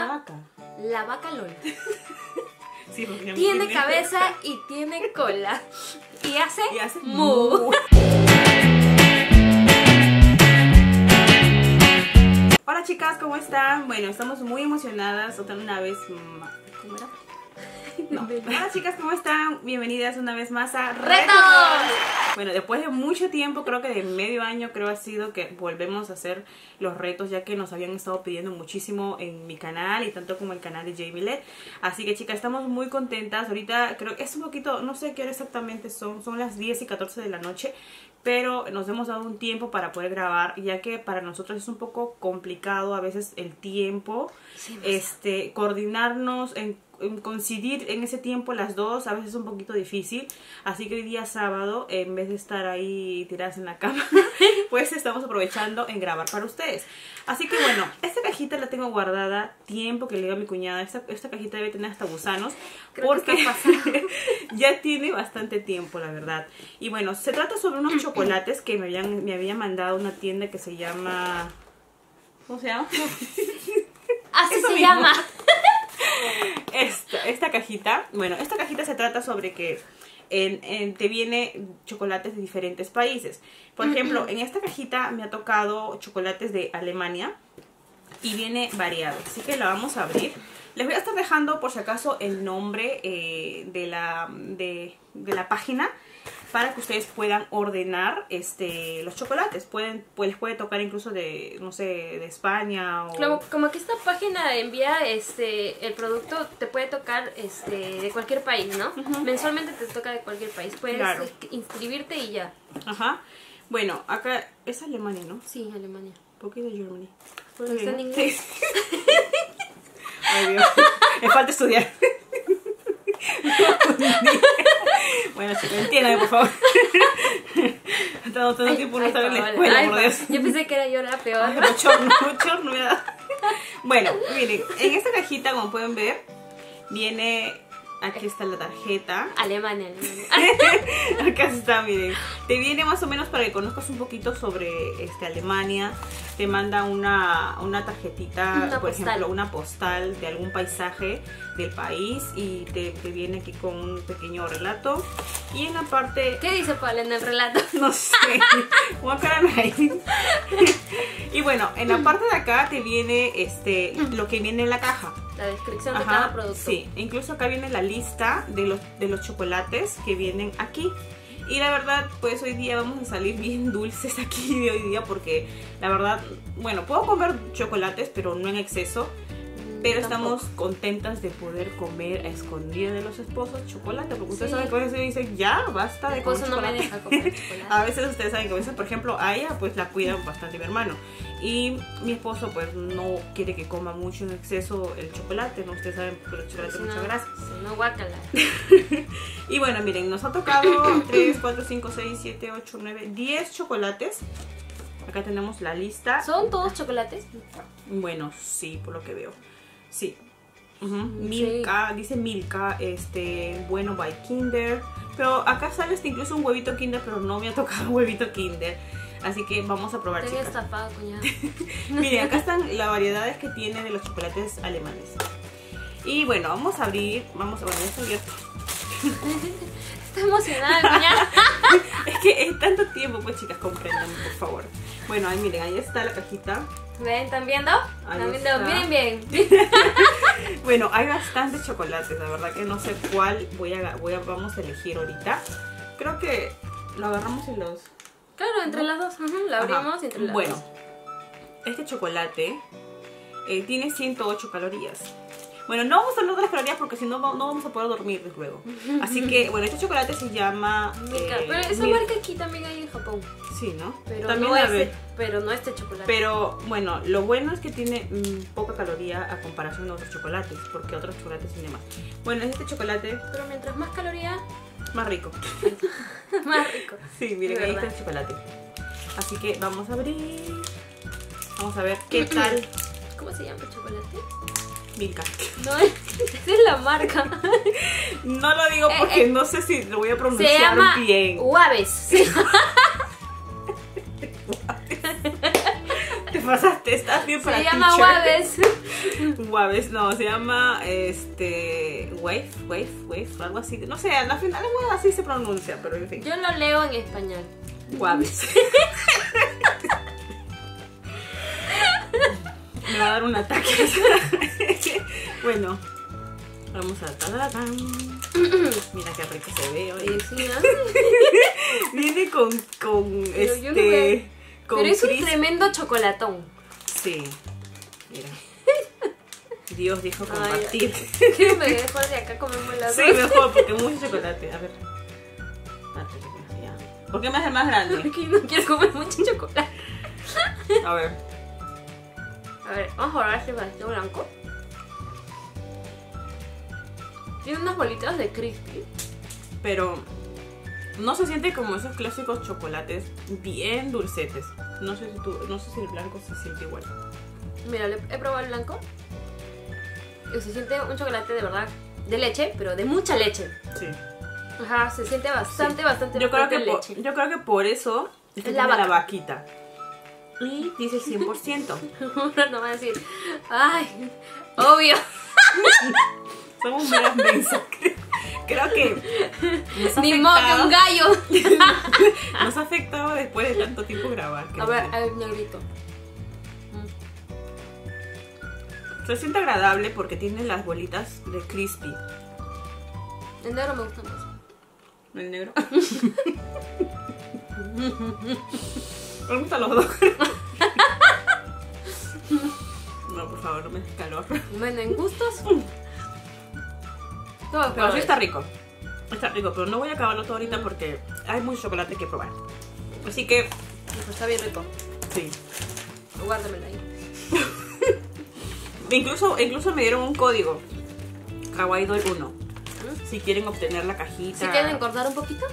llama vaca. La vaca LOL. Sí, tiene cabeza y tiene cola. Y hace, mu. Hola chicas, ¿cómo están? Bueno, estamos muy emocionadas otra vez. ¿Cómo era? No. Hola chicas, ¿cómo están? Bienvenidas una vez más a RETODOLLS. Bueno, después de mucho tiempo, creo que de medio año creo ha sido que volvemos a hacer los retos, ya que nos habían estado pidiendo muchísimo en mi canal y tanto como el canal de Jamielet. Así que chicas, estamos muy contentas. Ahorita creo que es un poquito, no sé qué hora exactamente son, son las 10 y 14 de la noche, pero nos hemos dado un tiempo para poder grabar, ya que para nosotros es un poco complicado a veces el tiempo, sí, coordinarnos en coincidir en ese tiempo las dos, a veces es un poquito difícil. Así que hoy día sábado, en vez de estar ahí tiradas en la cama, pues estamos aprovechando en grabar para ustedes. Así que bueno, esta cajita la tengo guardada tiempo que le digo a mi cuñada, esta cajita debe tener hasta gusanos, creo, porque ya tiene bastante tiempo, la verdad. Y bueno, se trata sobre unos chocolates que me había mandado una tienda que se llama... ¿Cómo se llama? Así eso se mismo. Llama esta cajita. Bueno, esta cajita se trata sobre que te viene chocolates de diferentes países. Por ejemplo, en esta cajita me ha tocado chocolates de Alemania y viene variado, así que la vamos a abrir. Les voy a estar dejando por si acaso el nombre de la página para que ustedes puedan ordenar los chocolates. Les puede tocar incluso de, no sé, de España o... Como que esta página envía el producto, te puede tocar de cualquier país, ¿no? Mensualmente te toca de cualquier país. Puedes inscribirte y ya. Ajá. Bueno, acá es Alemania, ¿no? Sí, Alemania. ¿Por qué de Germany? Porque está en inglés. Ay, Dios. Me falta estudiar. Bueno, chicos, entiéndame, por favor. Estamos todo el tiempo no saber la escuela, por Dios. Yo pensé que era yo la peor. Mucho horno me da. Bueno, miren, en esta cajita, como pueden ver, viene... Aquí está la tarjeta. Alemania, Alemania. Acá está, miren. Te viene más o menos para que conozcas un poquito sobre Alemania. Te manda una tarjetita, por ejemplo, una postal de algún paisaje del país. Y te viene aquí con un pequeño relato. Y en la parte... ¿Qué dice Paula en el relato? No sé. Y bueno, en la parte de acá te viene lo que viene en la caja. La descripción de cada producto. Sí, incluso acá viene la lista de los chocolates que vienen aquí. Y la verdad, pues hoy día vamos a salir bien dulces aquí de hoy día, porque la verdad, bueno, puedo comer chocolates, pero no en exceso. Pero estamos contentas de poder comer a escondidas de los esposos chocolate, porque ustedes saben que a veces dicen, ya, basta de comer chocolate. Mi esposo no me deja comer chocolate. A veces ustedes saben que a veces, por ejemplo, a ella pues la cuidan bastante mi hermano. Y mi esposo pues no quiere que coma mucho en exceso el chocolate, ¿no? Ustedes saben que el chocolate es mucha grasa. No, guácala. Y bueno, miren, nos ha tocado 3, 4, 5, 6, 7, 8, 9, 10 chocolates. Acá tenemos la lista. ¿Son todos chocolates? Bueno, sí, por lo que veo. Sí. Milka, dice Milka, bueno, by Kinder. Pero acá sale incluso un huevito Kinder, pero no me ha tocado huevito Kinder. Así que vamos a probar, chicas. Te había estafado, cuñada. Miren, acá están las variedades que tiene de los chocolates alemanes. Y bueno, vamos a abrir. Vamos a poner esto abierto. Está emocionada, cuñada. Es que es tanto tiempo, pues chicas, comprendan, por favor. Bueno, ahí miren, ahí está la cajita. ¿Ven? ¿Están viendo? ¿Están viendo? Miren bien. Bueno, hay bastantes chocolates, la verdad que no sé cuál vamos a elegir ahorita. Creo que lo agarramos y los... Claro, entre las dos. La abrimos y entre las dos. Este chocolate tiene 108 calorías. Bueno, no vamos a hablar de las calorías porque si no, no vamos a poder dormir luego. Así que, bueno, este chocolate se llama... Milka. Pero esa marca aquí también hay en Japón. Sí, ¿no? Pero también no pero no este chocolate. Pero, bueno, lo bueno es que tiene poca caloría a comparación de otros chocolates, porque otros chocolates tienen más. Bueno, es este chocolate... Pero mientras más caloría... Más rico. Más rico. Sí, miren, ahí está el chocolate. Así que vamos a abrir... Vamos a ver qué tal... ¿Cómo se llama el chocolate? Milka. No, esa es la marca. No lo digo porque no sé si lo voy a pronunciar bien. Se llama bien. Guaves. Sí. Te pasaste, estás bien para ti. Se llama Guaves. Waves, no, se llama Wave, algo así. No sé, al final así se pronuncia, pero en fin. Yo lo leo en español. Waves. Me va a dar un ataque. Bueno, vamos a talarán. Mira qué rico se ve hoy. Viene con pero es un tremendo chocolatón. Sí, mira. Dios dijo compartir. ¿Quieres me dejo de acá comemos las dos? Sí, mejor, porque mucho chocolate. A ver. ¿Por qué me hace más grande? Porque yo no quiero comer mucho chocolate. A ver. A ver, vamos a probar este pastel blanco. Tiene unas bolitas de crispy. Pero no se siente como esos clásicos chocolates bien dulcetes. No sé si, no sé si el blanco se siente igual. Mira, he probado el blanco. Y se siente un chocolate de verdad de leche, pero de mucha leche. Sí. Ajá, se siente bastante, bastante leche. Yo creo que por eso es que tiene la vaquita. Y dice 100%. No va a decir, ay, obvio. Somos meras mensas. Creo que ni modo que un gallo. Nos ha afectado después de tanto tiempo grabar. A ver, negrito. Se siente agradable porque tiene las bolitas de crispy. El negro me gusta más. ¿El negro? Me gustan los dos. No, por favor, no me des calor. Bueno, en gustos. Todo, pero sí está rico. Está rico, pero no voy a acabarlo todo ahorita porque hay mucho chocolate que probar. Así que... está bien rico. Sí. Guárdamela ahí. Incluso me dieron un código. Kawaii21. Si quieren obtener la cajita. ¿Si quieren engordar un poquito?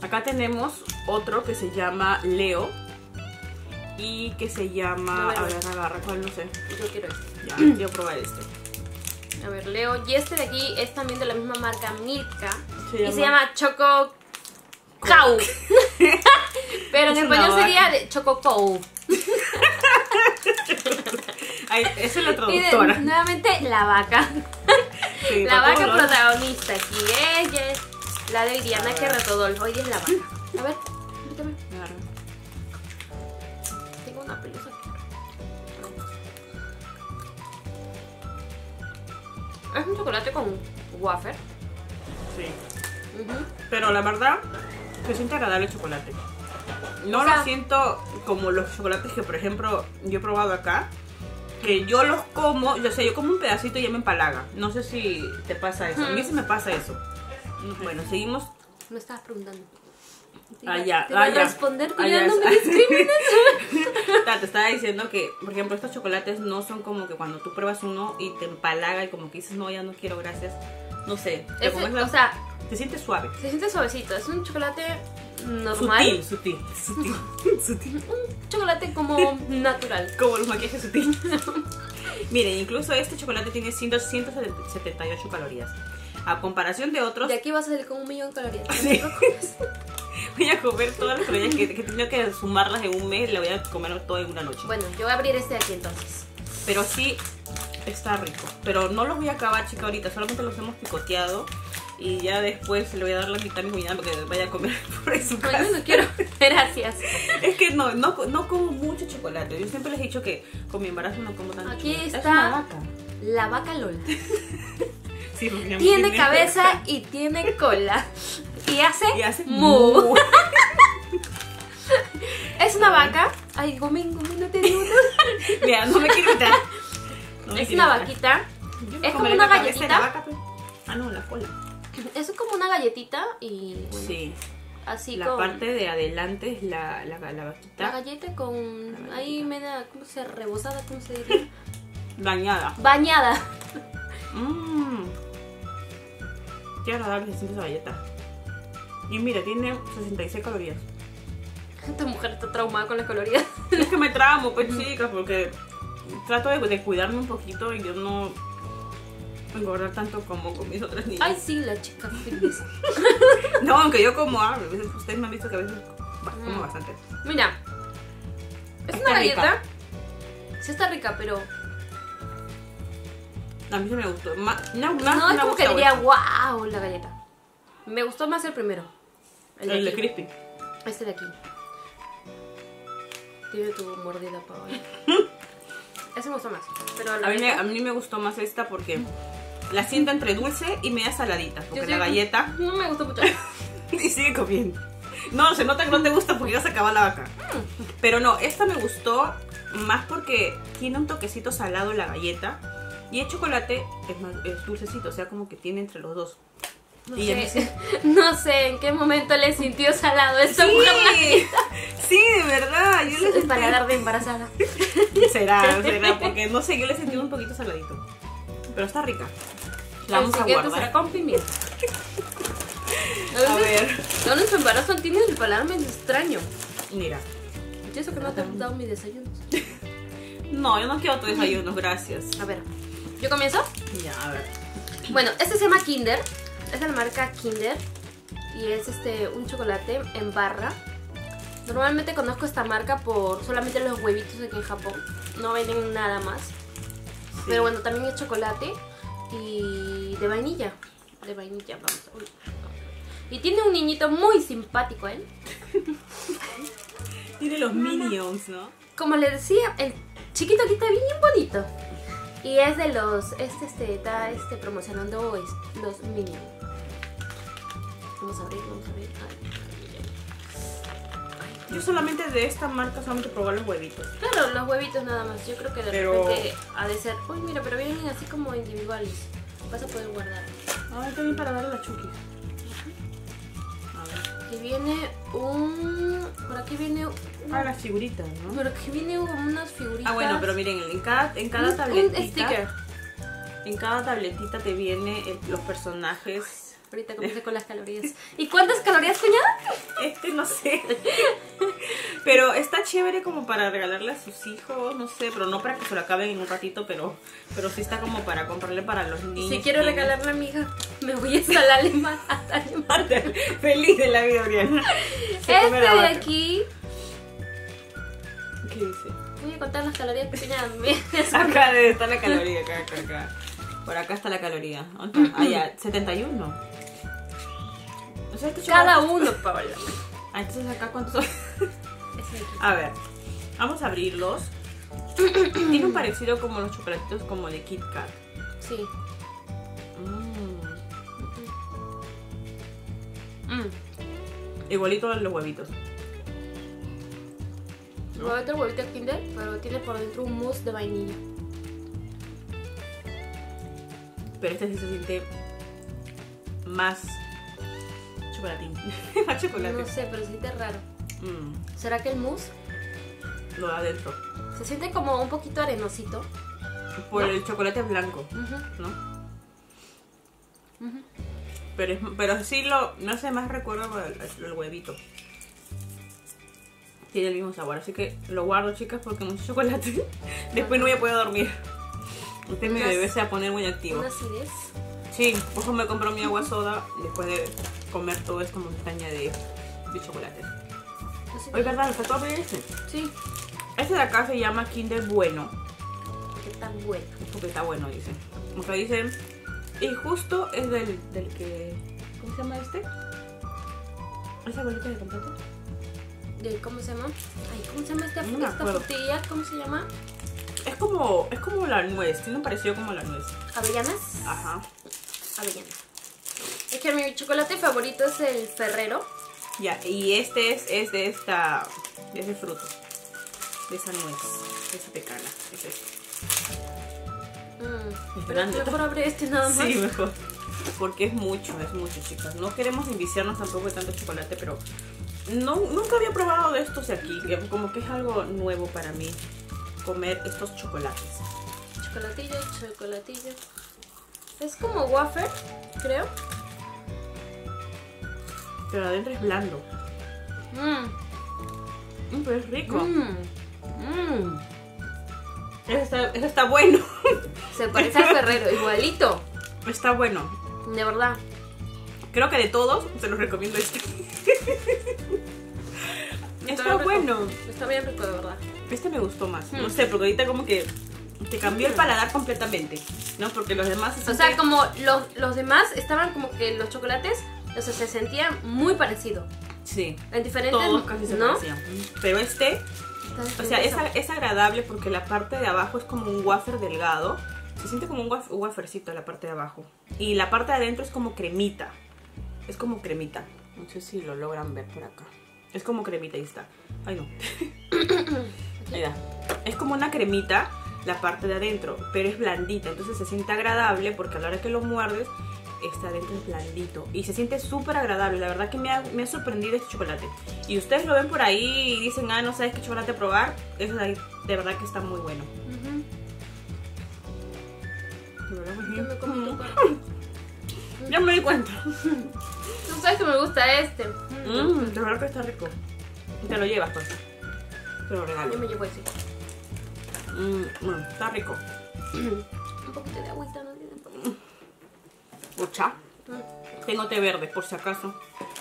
Acá tenemos otro que se llama Leo. Y que se llama... A ver, agarra, ¿cuál? No sé. Yo quiero este. Ya, quiero probar este. A ver, Leo. Y este de aquí es también de la misma marca Milka. Se llama Choco Cow. Pero en español sería de Choco Cow. Esa es la traductora. Nuevamente, la vaca. Sí, la vaca protagonista. Aquí ella es la de Iriana, que RETODOLLS. Hoy es la vaca. A ver, invítame. Tengo una pelusa aquí. Es un chocolate con wafer. Sí. Pero la verdad, se siente agradable el chocolate. No lo siento como los chocolates que, por ejemplo, yo he probado acá. Que yo los como, yo como un pedacito y ya me empalaga. No sé si te pasa eso. A mí sí me pasa eso. Bueno, seguimos. Me estabas preguntando. Te estaba diciendo que, por ejemplo, estos chocolates no son como que cuando tú pruebas uno y te empalaga y como que dices, no, ya no quiero, gracias. No sé. O sea, se siente suave. Se siente suavecito. Es un chocolate normal. Sutil. Un chocolate como natural. Como los maquillajes sutiles. Miren, incluso este chocolate tiene 178 calorías. A comparación de otros... De aquí vas a salir con 1.000.000 de calorías. Sí. Voy a comer todas las calorías que he tenido que sumarlas en un mes. La voy a comer todo en una noche. Bueno, yo voy a abrir este de aquí entonces. Pero sí, está rico. Pero no los voy a acabar, chica, ahorita. Solamente los hemos picoteado. Y ya después le voy a dar la mitad a mi cuñada porque vaya a comer por su casa. Yo no quiero, gracias. Es que no como mucho chocolate. Yo siempre les he dicho que con mi embarazo no como tanto chocolate. Aquí está la vaca Lola. Sí, tiene cabeza y tiene cola. Y hace mu. Es una vaca. Ay, gomín, no te digo. Mira, no me quiero quitar. Es una vaquita. Es como una galletita. Ah, no, la cola. Es como una galletita y... Bueno, sí. Así la parte de adelante es la vaquita. La galleta con... La galleta. Ahí media... ¿Cómo se rebozada? ¿Cómo se diría? Bañada. Qué agradable se siente esa galleta. Y mira, tiene 66 calorías. Esta mujer está traumada con las calorías. Es que me tramo, pues, chicas, porque trato de cuidarme un poquito y yo no... engordar tanto como con mis otras niñas. Ay, sí, la chica feliz. No, aunque yo como ustedes me han visto que a veces como bastante. Mira, es una galleta. Sí está rica, pero A mí no me gustó. No es como que diría wow la galleta. Me gustó más el primero. El de crispy. Este de aquí. Tiene tu mordida para hoy. Ese me gustó más. Pero a mí me gustó más esta porque la siento entre dulce y media saladita. Porque la galleta... No me gustó mucho. Y sigue comiendo. No, se nota que no te gusta porque ya se acaba la vaca. Pero no, esta me gustó más porque tiene un toquecito salado la galleta. Y el chocolate es dulcecito, o sea, como que tiene entre los dos. No sé en qué momento le sintió salado esta mujer. Sí, de verdad. Yo le sentí... Para dar de embarazada. Será, porque no sé, yo le sentí un poquito saladito. Pero está rica. La vamos a guardar. Será con pimienta. A ver. No nos embarazan, tienes el paladar medio extraño. Mira. Y eso que no te han dado mis desayunos. No, yo no quiero tu desayuno, gracias. A ver, ¿yo comienzo? Ya, a ver. Bueno, este se llama Kinder. Es de la marca Kinder. Y es un chocolate en barra. Normalmente conozco esta marca por solamente los huevitos aquí en Japón. No venden nada más. Sí. Pero bueno, también es chocolate. Y de vainilla. De vainilla, vamos a ver. Y tiene un niñito muy simpático, ¿eh? Tiene los Minions, ¿no? Como les decía, el chiquito aquí está bien bonito. Y es de los... está promocionando los Minions. Vamos a abrir, Yo solamente de esta marca solamente probar los huevitos. Claro, los huevitos nada más. Yo creo que de repente ha de ser... Uy, mira, pero vienen así como individuales. Vas a poder guardar. Ay, qué bien para darle la Chucky. Y viene un... Por aquí viene... las figuritas, ¿no? Por aquí viene unas figuritas... Ah, bueno, pero miren, en cada tabletita... Un sticker. En cada tabletita te vienen los personajes... Ahorita comencé con las calorías. ¿Y cuántas calorías, cuñada? No sé. Pero está chévere como para regalarle a sus hijos, no sé. Pero no para que se lo acaben en un ratito, pero sí está como para comprarle para los niños. Si quiero regalarle a mi hija, me voy a instalarle más hasta animar. Feliz de la vida, Oriana. De aquí... ¿Qué dice? Voy a contar las calorías pequeñas. Acá está la caloría, acá. Por acá está la caloría. Ah, ya, 71. O sea, cada uno, Paola. Ah, entonces acá cuántos son. A ver, vamos a abrirlos. Tiene un parecido como los chocolatitos como de Kit Kat. Sí. Igualito a los huevitos. No. Va a meter huevito Kinder, pero tiene por dentro un mousse de vainilla. Pero este sí se siente más chocolatín. Más chocolate. No sé, pero se siente raro. ¿Será que el mousse? No, adentro. Se siente como un poquito arenosito. Por el chocolate blanco, ¿no? Pero sí no sé, más recuerdo el huevito. Tiene el mismo sabor, así que lo guardo, chicas, porque mucho chocolate. Después no voy a poder dormir. Usted mi bebé se va a poner muy activo. ¿Una acidez? Sí, ojo, me compró mi agua soda después de comer toda esta montaña de chocolates. Oye, ¿verdad? ¿Nos faltó abrir este? Sí. Este de acá se llama Kinder Bueno. ¿Qué tan bueno? Porque está bueno, dice. O sea, dicen... Y justo es del que... ¿Cómo se llama este? ¿Esa bolita de completo? ¿Cómo se llama? Ay, ¿cómo se llama esta frutilla? ¿Cómo se llama? Es como la nuez, tiene un parecido como la nuez. ¿Avellanas? Ajá. Avellanas. Es que mi chocolate favorito es el Ferrero. Ya, y este es de esta... de ese fruto. De esa nuez, de esa pecana. Es este. Mejor abre este nada más. Sí, mejor. Porque es mucho, chicas. No queremos enviciarnos tampoco de tanto chocolate, pero... No, nunca había probado de estos de aquí. Como que es algo nuevo para mí comer estos chocolates. Chocolatillo. Es como wafer, creo. Pero adentro es blando. Pero es rico. Eso está bueno. Se parece al Ferrero, igualito. Está bueno. De verdad. Creo que de todos, se los recomiendo este. Está bueno. Está bien rico, de verdad. Este me gustó más. No sé, porque ahorita como que te cambió el paladar completamente, ¿no? Porque los demás... O sea, como los demás estaban como que los chocolates, o sea, se sentían muy parecidos. Sí. En diferentes... Todos casi se parecían. Pero este... O sea, es agradable porque la parte de abajo es como un wafer delgado. Se siente como un wafercito la parte de abajo. Y la parte de adentro es como cremita. Es como cremita. No sé si lo logran ver por acá. Es como cremita, ahí está. Ay, no. Mira, es como una cremita la parte de adentro, pero es blandita. Entonces se siente agradable porque a la hora que lo muerdes, está adentro es blandito. Y se siente súper agradable. La verdad que me ha sorprendido este chocolate. Y ustedes lo ven por ahí y dicen, ah, no sabes qué chocolate probar. Eso de verdad que está muy bueno. Ya me di cuenta. Tú sabes que me gusta este. De verdad que está rico. Te lo llevas, pues. Te lo regalo. Yo me llevo ese. Está rico. Un poquito de agüita, ¿no? Pucha. Tengo té verde, por si acaso.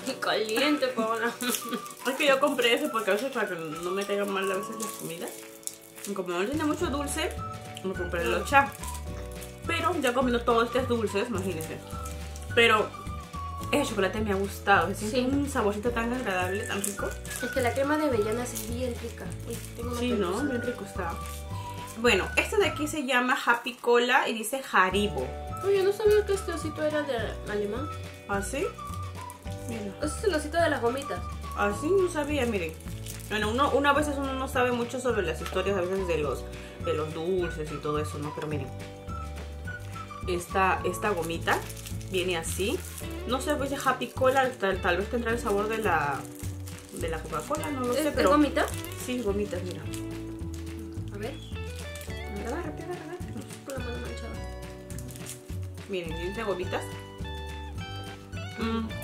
Y caliente, Paola. Es que yo compré ese porque a veces para que no me caigan mal a veces las comidas. Y como no tiene mucho dulce, me compré el ochá. Pero ya comiendo todos estos dulces, imagínense. Pero ese chocolate me ha gustado. Se siente un saborcito tan agradable, tan rico. Es que la crema de avellanas es bien rica. Sí, ¿no? Bien rico está. Bueno, este de aquí se llama Happy Cola y dice Haribo. Oye, no sabía que este osito era de alemán. ¿Ah, sí? Mira. Este es el osito de las gomitas. Ah, sí, no sabía, miren. Bueno, uno a veces uno no sabe mucho sobre las historias a veces de los dulces y todo eso, ¿no? Pero miren. Esta gomita viene así. No sé, pues de Happy Cola tal vez tendrá el sabor de la Coca-Cola, no lo sé. ¿Es pero... gomita? Sí, gomitas, mira. A ver. Agárrate, agárrate. Con la mano manchada. Miren, tiene gomitas.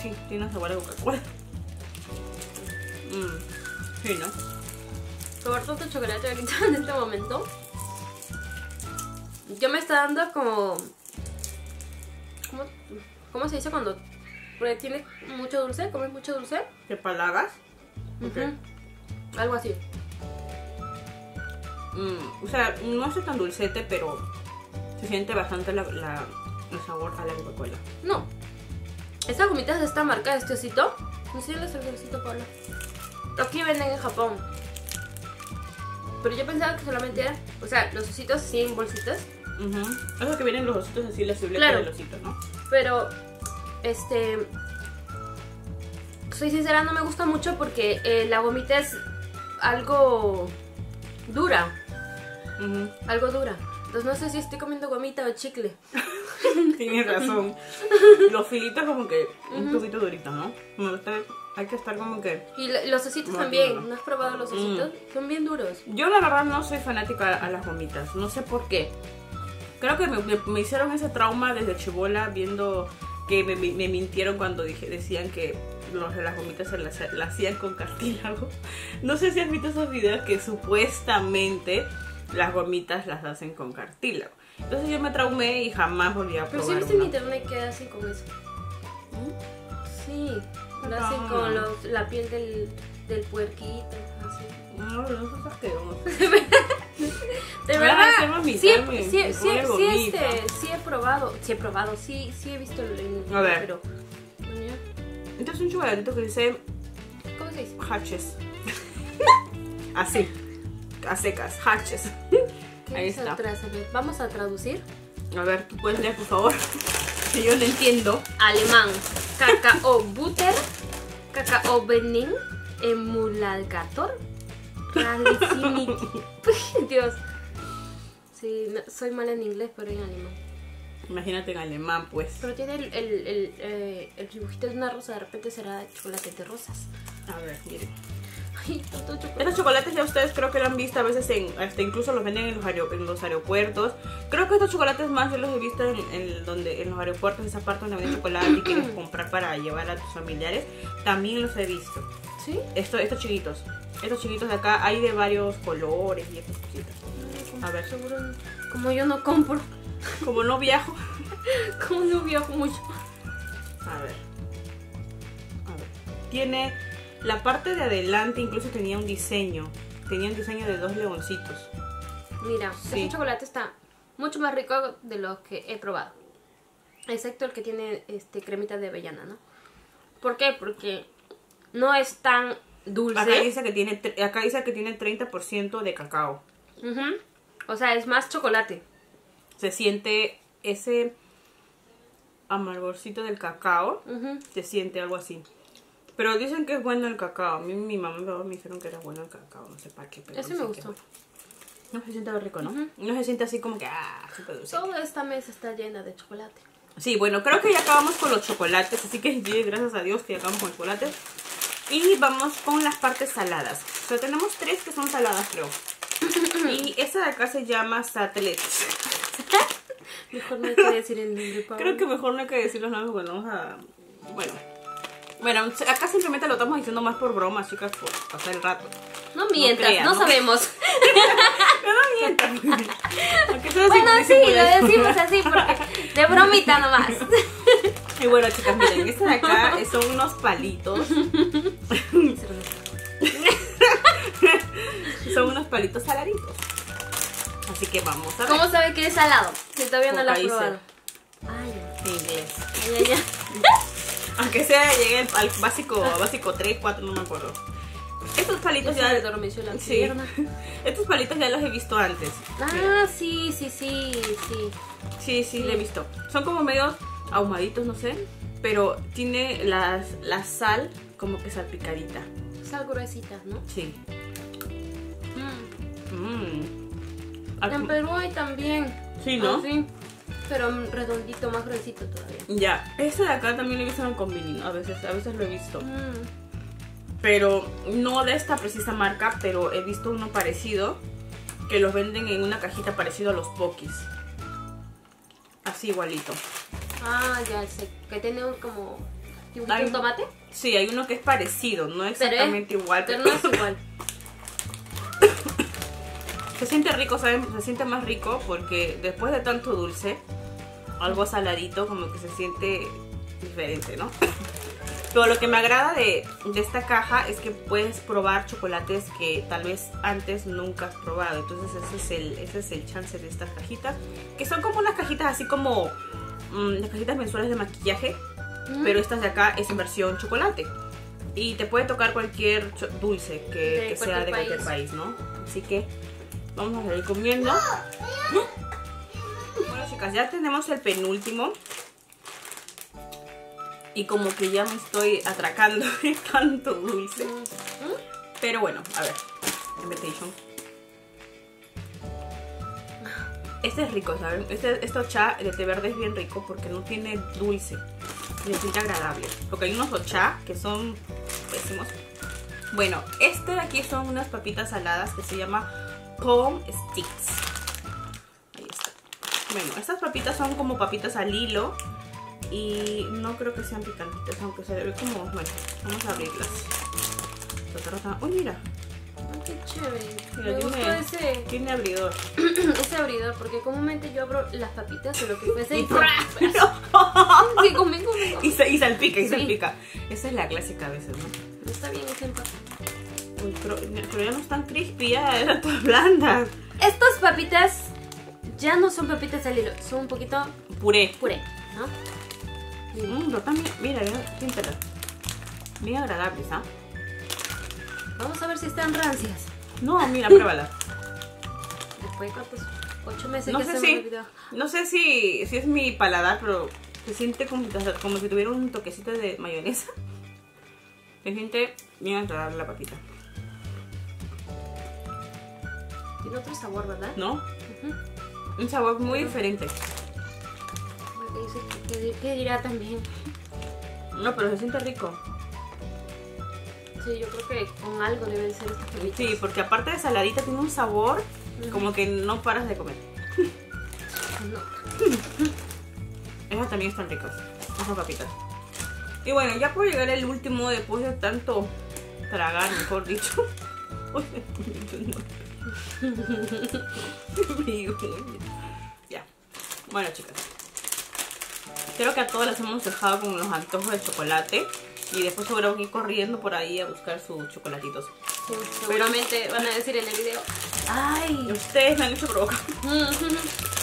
Sí, tiene sabor a Coca-Cola. Sí, ¿no? Probar todo el chocolate ahorita en este momento. Yo me está dando como... ¿Cómo se dice cuando tienes mucho dulce? ¿Comes mucho dulce? ¿Te palagas? Okay. Algo así. O sea, no es tan dulcete, pero se siente bastante el sabor a la Coca-Cola. No. Estas gomitas de esta marca, este osito. No sé si es el osito, Paula. Aquí venden en Japón. Pero yo pensaba que solamente era... O sea, los ositos sin bolsitas. Es lo que vienen los ositos así, la silueta del osito, ¿no? Pero, soy sincera, no me gusta mucho porque la gomita es algo dura. Algo dura. Entonces no sé si estoy comiendo gomita o chicle. Tienes razón. Los filitos como que un poquito duritos, ¿no? Hay que estar como que... Y los ositos también. Duro. ¿No has probado los ositos? Son bien duros. Yo la verdad no soy fanática a las gomitas. No sé por qué. Creo que me hicieron ese trauma desde chibola viendo que me mintieron cuando decían que las gomitas se las hacían con cartílago. No sé si has visto esos videos que supuestamente las gomitas las hacen con cartílago. Entonces yo me traumé y jamás volví a probar. Pero si viste en internet que hacen con eso. Sí, lo hacen con la piel del puerquito, así. No, eso es asqueroso. De verdad, sí he visto el... A ver. Pero... Este es un chocolatito que dice... ¿Cómo se dice? Hatches. Así, a secas, hatches. Ahí está. Atrás, vamos a traducir. A ver, tú puedes leer, por favor. Que yo lo entiendo. Alemán. Kakao Butter, Kakao Benin, Emulgator. Dios. Sí, no, soy mala en inglés, pero en alemán. Imagínate en alemán, pues. Pero tiene el dibujito de una rosa, de repente será chocolate de rosas. A ver, miren. Ay, tanto chocolate. Estos chocolates ya ustedes creo que lo han visto a veces, incluso los venden en los aeropuertos. Creo que estos chocolates más yo los he visto en los aeropuertos, esa parte donde venden chocolate y quieres comprar para llevar a tus familiares. También los he visto. ¿Sí? Estos chiquitos. Estos chiquitos de acá hay de varios colores y estas cositas. A ver, seguro. Como yo no compro. Como no viajo. Como no viajo mucho. A ver. A ver. Tiene la parte de adelante, incluso tenía un diseño. Tenía un diseño de dos leoncitos. Mira, sí, ese chocolate está mucho más rico de los que he probado. Excepto el que tiene cremita de avellana, ¿no? ¿Por qué? Porque no es tan dulce. Acá dice que tiene, 30% de cacao. O sea, es más chocolate. Se siente ese amargorcito del cacao. Se siente algo así. Pero dicen que es bueno el cacao. A mí, mi mamá y mi papá me dijeron que era bueno el cacao. No sé para qué, pero ese me gustó. No se siente rico, ¿no? No se siente así como que... ah, súper dulce. Toda esta mesa está llena de chocolate. Sí, bueno, creo que ya acabamos con los chocolates. Así que gracias a Dios que ya acabamos con los chocolates. Y vamos con las partes saladas. O sea, tenemos tres que son saladas, creo. Y esta de acá se llama Satlet. Mejor no hay que decir el nombre, Pablo. Creo que mejor no hay que decir los nombres cuando vamos a... Bueno, acá simplemente lo estamos diciendo más por broma, chicas, por pasar el rato. No mientas, no, creas, no sabemos. No mientas. Bueno, sí, lo decimos así porque de bromita nomás. Y bueno, chicas, miren, estos de acá son unos palitos. Son unos palitos saladitos. Así que vamos a ver. ¿Cómo sabe que es salado? Si todavía no lo he probado. Ay, inglés. Aunque sea, llegué al básico 3, 4, no me acuerdo. Estos palitos ya estos palitos ya los he visto antes. Ah, sí, los he visto. Son como medio ahumaditos, no sé. Pero tiene la sal como que salpicadita. Sal gruesita, ¿no? Sí. En Perú hay también. Sí, ¿no? Ah, sí. Pero redondito, más gruesito todavía. Ya, este de acá también lo he visto en el convenido. A veces lo he visto. Pero no de esta precisa marca, pero he visto uno parecido que los venden en una cajita parecido a los Pokis. Así igualito. Ah, ya sé. Que tiene un como... ¿Hay un tomate? Sí, hay uno que es parecido, no exactamente igual. Pero no es igual. Se siente rico, ¿saben? Se siente más rico porque después de tanto dulce, algo saladito como que se siente diferente, ¿no? Pero lo que me agrada de esta caja es que puedes probar chocolates que tal vez antes nunca has probado. Entonces ese es el chance de estas cajitas, que son como unas cajitas así como las cajitas mensuales de maquillaje, pero estas de acá es en versión chocolate. Y te puede tocar cualquier dulce que sea de cualquier país, ¿no? Así que vamos a seguir comiendo. Bueno, chicas, ya tenemos el penúltimo. Y como que ya me estoy atracando de tanto dulce. Pero bueno, a ver. Este es rico, ¿saben? Este ochá de té verde es bien rico porque no tiene dulce. Y se siente agradable. Porque hay unos ochá que son pésimos. Bueno, este de aquí son unas papitas saladas que se llama Palm Sticks. Ahí está. Bueno, estas papitas son como papitas al hilo. Y no creo que sean picantitas, aunque se ve como... Bueno, vamos a abrirlas. ¡Uy, mira! ¡Ay, qué chévere! Mira, tiene abridor. Ese abridor, porque comúnmente yo abro las papitas o lo que fuese y... Sí, conmigo. Y salpica, salpica. Esa es la clásica a veces, ¿no? Está bien, es el papel. Uy, pero ya no están crispy, ya eran todas blandas. Estas papitas ya no son papitas al hilo, son un poquito... Puré. Puré, ¿no? Pero también, mira, siéntalas. Bien agradables, ¿ah? Vamos a ver si están rancias. No, mira, pruébalas. Después de cuántos 8 meses no que sé si, no sé si es mi paladar, pero se siente como si tuviera un toquecito de mayonesa. Se siente bien agradable la papita. Tiene otro sabor, ¿verdad? No. Un sabor muy diferente. ¿Qué dirá también? No, pero se siente rico. Sí, yo creo que con algo deben ser estas papitas. Sí, porque aparte de saladita tiene un sabor como que no paras de comer. Esas también están ricas, esas papitas. Y bueno, ya puedo llegar el último después de tanto tragar, mejor dicho. Ya. Bueno, chicas, creo que a todas las hemos dejado con los antojos de chocolate. Y después seguro que ir corriendo por ahí a buscar sus chocolatitos. Seguramente van a decir en el video, ay, ustedes me han hecho provocar.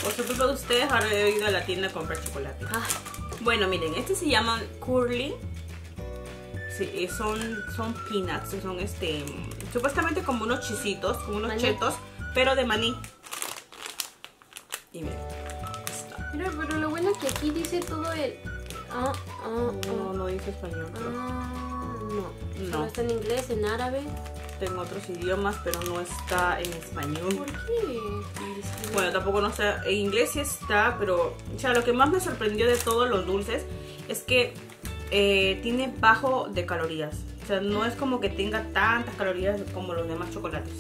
Por su culpa de ustedes ahora he ido a la tienda a comprar chocolate. Bueno, miren, este se llama Curly. Sí, son peanuts, son supuestamente como unos chisitos, como unos chetos, pero de maní. Y miren, está. Pero lo bueno es que aquí dice todo el... no dice español. No, solo está en inglés, en árabe. Tengo otros idiomas, pero no está en español. ¿Por qué? Bueno, tampoco no está. En inglés sí está, pero... O sea, lo que más me sorprendió de todos los dulces es que tiene bajo de calorías. O sea, no es como que tenga tantas calorías como los demás chocolates.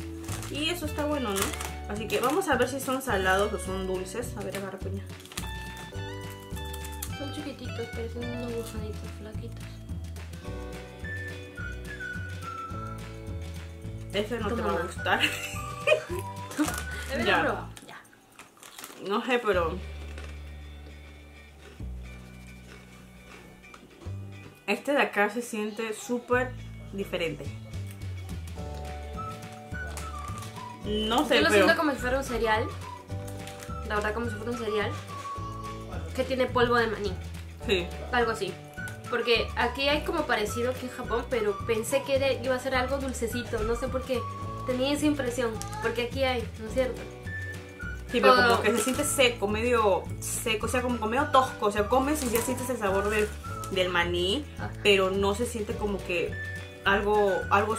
Y eso está bueno, ¿no? Así que vamos a ver si son salados o son dulces. A ver, agarra, puña. Son chiquititos, parecen unos bujaditos flaquitos. Este no te va a gustar. Debes probar. Ya. No sé, pero... Este de acá se siente súper diferente. No sé, yo lo siento como si fuera un cereal. La verdad, como si fuera un cereal que tiene polvo de maní. Sí. Algo así. Porque aquí hay como parecido que en Japón, pero pensé que iba a ser algo dulcecito, no sé por qué. Tenía esa impresión, porque aquí hay, ¿no es cierto? Sí, pero como que se siente seco, medio seco, o sea, como medio tosco. O sea, comes y ya sientes el sabor del maní, pero no se siente como que algo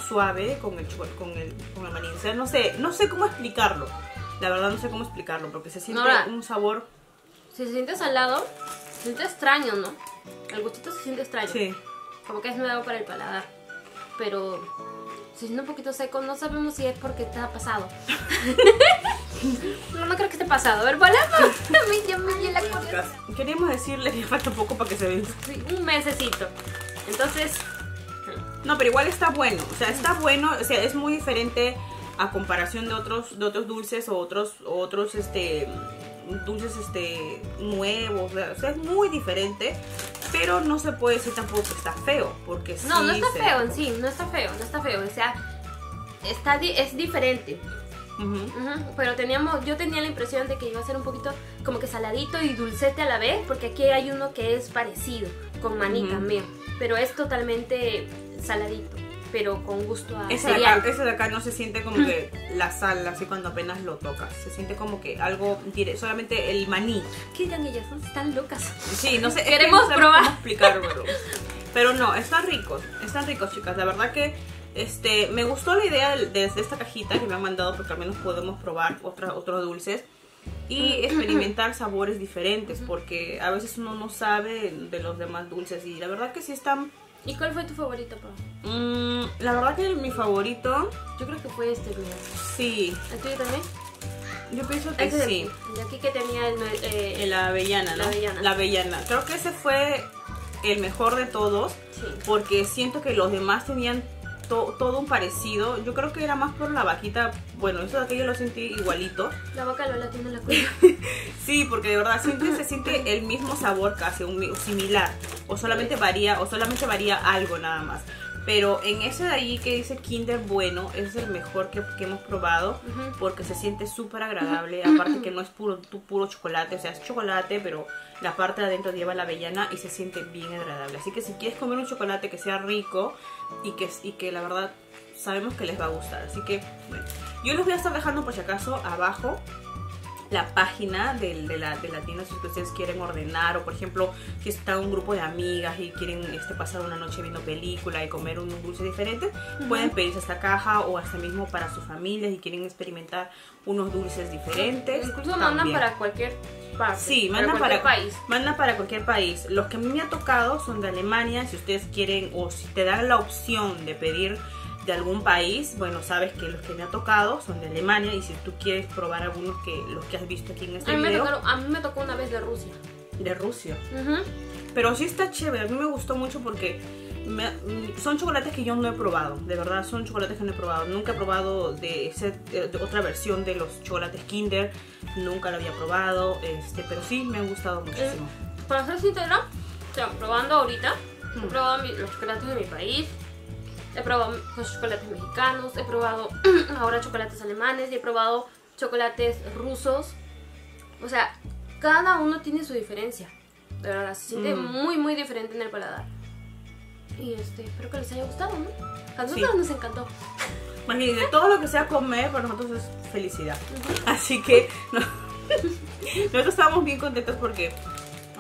suave con el maní. O sea, no sé cómo explicarlo. La verdad no sé cómo explicarlo, porque se siente un sabor... Se siente salado, se siente extraño, ¿no? El gustito se siente extraño. Sí. Como que es nuevo para el paladar. Pero se siente un poquito seco. No sabemos si es porque está pasado. No creo que esté pasado. A ver, volamos. Ya me di la cosa. Queríamos decirle que falta poco para que se vea. Sí, un mesecito. Entonces... No, pero igual está bueno. O sea, está bueno. O sea, es muy diferente a comparación de otros dulces o otros dulces nuevos, o sea, es muy diferente, pero no se puede decir tampoco que está feo, porque sí. No está feo en sí, no está feo, o sea, es diferente. Pero yo tenía la impresión de que iba a ser un poquito como que saladito y dulcete a la vez, porque aquí hay uno que es parecido, con maní también, pero es totalmente saladito, pero con gusto a cereal. Ese de acá no se siente como que la sal, así cuando apenas lo tocas. Se siente como que algo directo, solamente el maní. ¿Qué dirán ellas? Están locas. Sí, no sé. Queremos probar. Cómo explicarlo. Pero no, están ricos, chicas. La verdad que me gustó la idea de esta cajita que me han mandado, porque al menos podemos probar otros dulces y experimentar sabores diferentes, porque a veces uno no sabe de los demás dulces y la verdad que sí están... ¿Y cuál fue tu favorito, Pa? La verdad que mi favorito... Yo creo que fue este, mira. Sí. ¿El tuyo también? Yo pienso que sí. De aquí que tenía la avellana, ¿no? La avellana. Creo que ese fue el mejor de todos. Sí. Porque siento que los demás tenían todo un parecido. Yo creo que era más por la vaquita. Bueno, eso de aquello lo sentí igualito. La vaca Lola tiene la culpa. Sí, porque de verdad siempre se siente el mismo sabor casi, similar. O solamente varía algo nada más. Pero en ese de ahí que dice Kinder Bueno, es el mejor que hemos probado, porque se siente súper agradable. Aparte que no es puro chocolate, o sea, es chocolate, pero la parte de adentro lleva la avellana y se siente bien agradable. Así que si quieres comer un chocolate que sea rico y que la verdad sabemos que les va a gustar. Así que, bueno, yo los voy a estar dejando por si acaso abajo la página de la tienda, si ustedes quieren ordenar, o por ejemplo si está un grupo de amigas y quieren pasar una noche viendo película y comer un dulce diferente, pueden pedirse esta caja, o hasta mismo para sus familias y quieren experimentar unos dulces diferentes. Incluso mandan para cualquier parte. Sí, mandan para cualquier país. Los que a mí me ha tocado son de Alemania. Si ustedes quieren, o si te dan la opción de pedir de algún país, bueno, sabes que los que me ha tocado son de Alemania, y si tú quieres probar algunos que los que has visto aquí en este video. A mí me tocó una vez de Rusia. De Rusia. Pero sí está chévere, a mí me gustó mucho porque son chocolates que yo no he probado, de verdad, son chocolates que no he probado. Nunca he probado de otra versión de los chocolates Kinder, nunca lo había probado, pero sí me han gustado muchísimo. Para ser sincera, o sea, probando ahorita, he probado los chocolates de mi país. he probado con chocolates mexicanos, he probado ahora chocolates alemanes y he probado chocolates rusos. O sea, cada uno tiene su diferencia. De verdad, se siente muy, muy diferente en el paladar. Y espero que les haya gustado, ¿no? A nosotros nos encantó. Imagínense, todo lo que sea comer para nosotros es felicidad. Así que nosotros estábamos bien contentos porque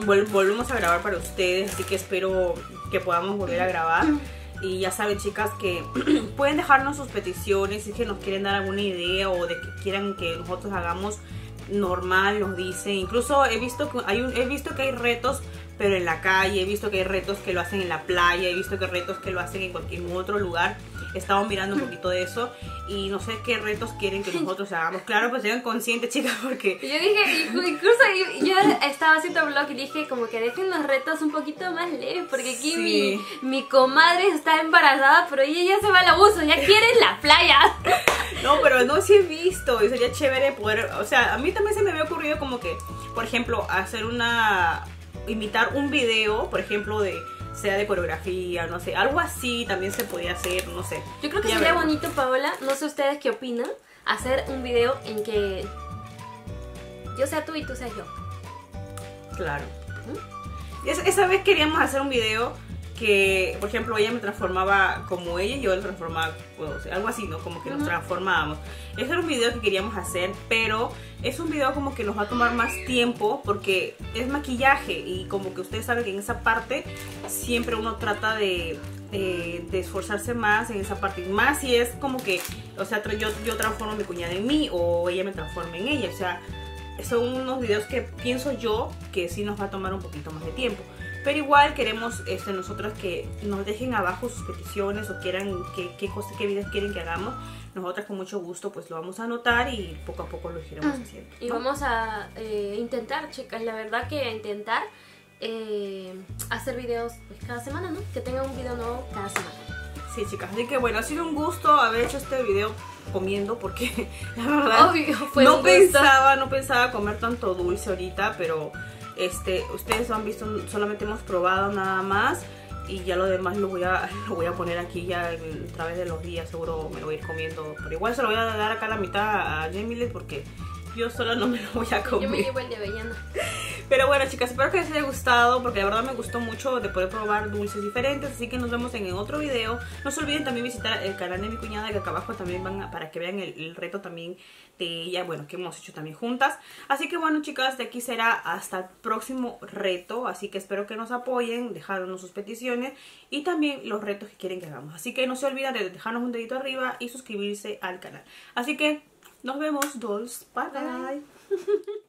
volvemos a grabar para ustedes. Así que espero que podamos volver a grabar. Y ya saben, chicas, que pueden dejarnos sus peticiones. Si es que nos quieren dar alguna idea o de que quieran que nosotros hagamos normal, nos dicen. Incluso he visto que hay retos, pero en la calle. He visto que hay retos que lo hacen en la playa. He visto que hay retos que lo hacen en cualquier otro lugar. Estamos mirando un poquito de eso. Y no sé qué retos quieren que nosotros hagamos. Claro, pues sean conscientes, chicas, porque... Yo dije, incluso yo estaba haciendo vlog y dije como que dejen los retos un poquito más leves. Porque aquí mi comadre está embarazada, pero ella ya se va al abuso, ya quiere la playa. No, pero no sí he visto. Y sería chévere poder... O sea, a mí también se me había ocurrido como que, por ejemplo, hacer una... imitar un video, por ejemplo, de... sea de coreografía, no sé, algo así también se podía hacer, no sé. Yo creo que sería bonito, Paola, no sé ustedes qué opinan, hacer un video en que yo sea tú y tú seas yo. Claro. Esa vez queríamos hacer un video que, por ejemplo, ella me transformaba como ella y yo la transformaba, o sea, algo así, ¿no? Como que nos transformábamos. Ese era un video que queríamos hacer, pero es un video como que nos va a tomar más tiempo porque es maquillaje y como que ustedes saben que en esa parte siempre uno trata de esforzarse más en esa parte, más si es como que, o sea, yo transformo a mi cuñada en mí o ella me transforma en ella, o sea, son unos videos que pienso yo que sí nos va a tomar un poquito más de tiempo. Pero igual queremos nosotros que nos dejen abajo sus peticiones o quieran qué videos quieren que hagamos. Nosotras con mucho gusto pues lo vamos a anotar y poco a poco lo iremos haciendo, ¿no? Y vamos a intentar, chicas, la verdad que intentar hacer videos pues, cada semana, ¿no? Que tengan un video nuevo cada semana. Sí, chicas, así que bueno, ha sido un gusto haber hecho este video comiendo porque la verdad no pensaba comer tanto dulce ahorita, pero... ustedes lo han visto, solamente hemos probado nada más y ya lo demás lo voy a poner aquí ya a través de los días, seguro me lo voy a ir comiendo, pero igual se lo voy a dar acá a la mitad a Jamielet porque yo sola no me lo voy a comer. Yo me llevo el de avellana. Pero bueno, chicas, espero que les haya gustado porque la verdad me gustó mucho de poder probar dulces diferentes, así que nos vemos en otro video. No se olviden también visitar el canal de mi cuñada que acá abajo también para que vean el reto también de ella, bueno, que hemos hecho también juntas. Así que bueno, chicas, de aquí será hasta el próximo reto, así que espero que nos apoyen, dejándonos sus peticiones y también los retos que quieren que hagamos. Así que no se olviden de dejarnos un dedito arriba y suscribirse al canal. Así que nos vemos, dolls. Bye, bye.